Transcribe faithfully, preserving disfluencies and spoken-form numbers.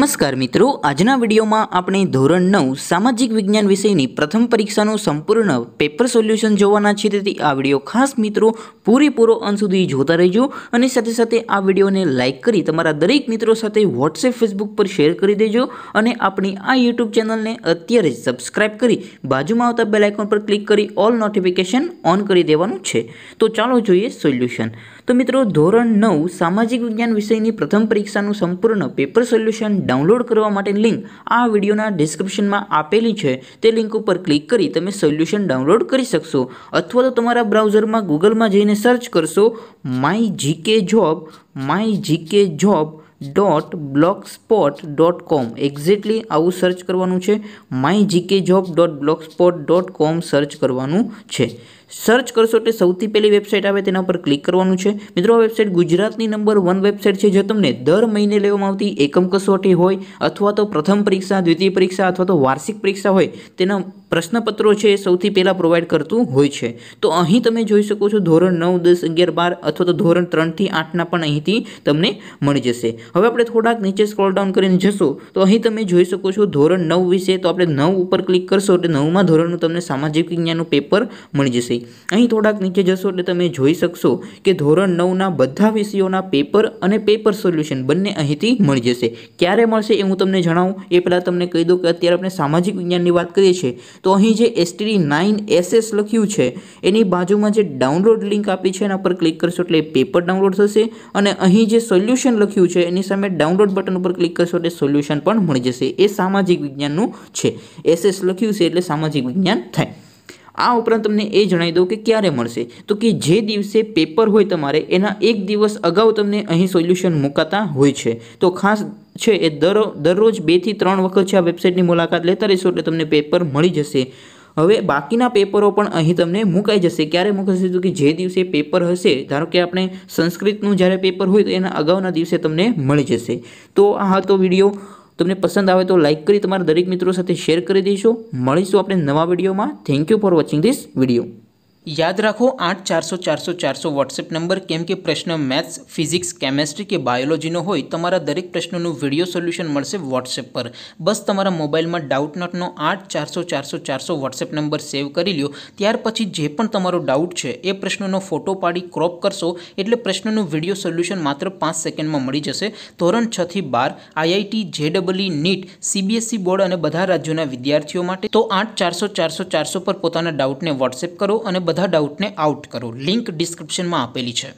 નમસ્કાર મિત્રો, આજના વિડીયોમાં આપણે ધોરણ નવ સામાજિક વિજ્ઞાન વિષયની પ્રથમ પરીક્ષાનું સંપૂર્ણ પેપર સોલ્યુશન જોવાના છીએ, તેથી આ વિડીયો ખાસ મિત્રો પૂરેપૂરો અંત સુધી જોતા રહેજો અને સાથે સાથે આ વિડીયોને લાઇક કરી તમારા દરેક મિત્રો સાથે વોટ્સએપ ફેસબુક પર શેર કરી દેજો અને આપણી આ યુટ્યુબ ચેનલને અત્યારે જ સબસ્ક્રાઇબ કરી બાજુમાં આવતા બેલ આઇકોન પર ક્લિક કરી ઓલ નોટિફિકેશન ઓન કરી દેવાનું છે. તો ચાલો જોઈએ સોલ્યુશન. તો મિત્રો, ધોરણ નવ સામાજિક વિજ્ઞાન વિષયની પ્રથમ પરીક્ષાનું સંપૂર્ણ પેપર સોલ્યુશન ડાઉનલોડ કરવા માટે લિંક આ વિડીયોના ડિસ્ક્રિપ્શનમાં આપેલી છે. તે લિંક ઉપર ક્લિક કરી તમે સોલ્યુશન ડાઉનલોડ કરી શકશો અથવા તો તમારા બ્રાઉઝરમાં ગૂગલમાં જઈને સર્ચ કરશો my GK job my GK job dot blogspot dot com. Exactly આવું સર્ચ કરવાનું છે, my GK job dot blogspot dot com search કરવાનું છે. સર્ચ કરશો એટલે સૌથી પહેલી વેબસાઇટ આવે તેના પર ક્લિક કરવાનું છે. મિત્રો, આ વેબસાઇટ ગુજરાતની નંબર વન વેબસાઇટ છે, જે તમને દર મહિને લેવામાં આવતી એકમ કસોટી હોય અથવા તો પ્રથમ પરીક્ષા, દ્વિતીય પરીક્ષા અથવા તો વાર્ષિક પરીક્ષા હોય તેના પ્રશ્નપત્રો છે એ સૌથી પહેલાં પ્રોવાઈડ કરતું હોય છે. તો અહીં તમે જોઈ શકો છો ધોરણ નવ દસ અગિયાર બાર અથવા તો ધોરણ ત્રણથી આઠના પણ અહીંથી તમને મળી જશે. હવે આપણે થોડાક નીચે સ્ક્રોલ ડાઉન કરીને જશો તો અહીં તમે જોઈ શકો છો ધોરણ નવ વિશે. તો આપણે નવ ઉપર ક્લિક કરશો એટલે નવમાં ધોરણનું તમને સામાજિક વિજ્ઞાનનું પેપર મળી જશે. અહીં થોડાક નીચે જશો એટલે તમે જોઈ શકશો કે ધોરણ નવના બધા વિષયોના પેપર અને પેપર સોલ્યુશન બંને અહીંથી મળી જશે. ક્યારે મળશે એ હું તમને જણાવું એ પહેલાં તમને કહી દઉં કે અત્યારે આપણે સામાજિક વિજ્ઞાનની વાત કરીએ છીએ તો અહીં જે એસટીડી નાઇન એસએસ લખ્યું છે એની બાજુમાં જે ડાઉનલોડ લિંક આપી છે એના પર ક્લિક કરશો એટલે પેપર ડાઉનલોડ થશે અને અહીં જે સોલ્યુશન લખ્યું છે એની સામે ડાઉનલોડ બટન ઉપર ક્લિક કરશો એટલે સોલ્યુશન પણ મળી જશે. એ સામાજિક વિજ્ઞાનનું છે, એસએસ લખ્યું છે એટલે સામાજિક વિજ્ઞાન થાય. આ ઉપરાંત તમને એ જણાવી દઉં કે ક્યારે મળશે, તો કે જે દિવસે પેપર હોય તમારે એના એક દિવસ અગાઉ તમને અહીં સોલ્યુશન મુકાતા હોય છે. તો ખાસ છે એ દરરોજ દરરોજ બે થી ત્રણ વખત છે આ વેબસાઇટની મુલાકાત લેતા રહેશો એટલે તમને પેપર મળી જશે. હવે બાકીના પેપરો પણ અહીં તમને મુકાઈ જશે. ક્યારે મુકાશે તો કે જે દિવસે પેપર હશે, ધારો કે આપણે સંસ્કૃતનું જ્યારે પેપર હોય તો એના અગાઉના દિવસે તમને મળી જશે. તો આ હતો વિડીયો, તમને પસંદ આવે તો લાઇક કરી તમારા દરેક મિત્રો સાથે શેર કરી દેશો. મળીશું આપણે નવા વિડીયોમાં. Thank you for watching this video. याद रखो आठ चार सौ चार सौ चार सौ व्हाट्सएप नंबर केम के प्रश्न मैथ्स फिजिक्स केमिस्ट्री के बायोलॉजी नो होय तमारा दरेक प्रश्नों वीडियो सोल्यूशन मळशे व्हाट्सएप पर. बस तमारा मोबाइल में डाउटनट नो आठ चार सौ चार सौ चार सौ व्हाट्सएप नंबर सेव करी लो. त्यार पछी जे पण तमारो डाउट छे ए प्रश्नों फोटो पाड़ी क्रॉप करशो एटले प्रश्नों वीडियो सोल्यूशन मात्र पांच सेकंड में मळी जशे. धोरण छ थी बार आईआईटी जेडब्ल्यूई नीट सीबीएसई बोर्ड अने बधा राज्योना विद्यार्थीओ माटे. तो आठ चार सौ चार सौ चार सौ पर पोताना डाउटने व्हाट्सएप करो અને બધા ડાઉટને આઉટ કરો. લિંક ડિસ્ક્રિપ્શનમાં આપેલી છે.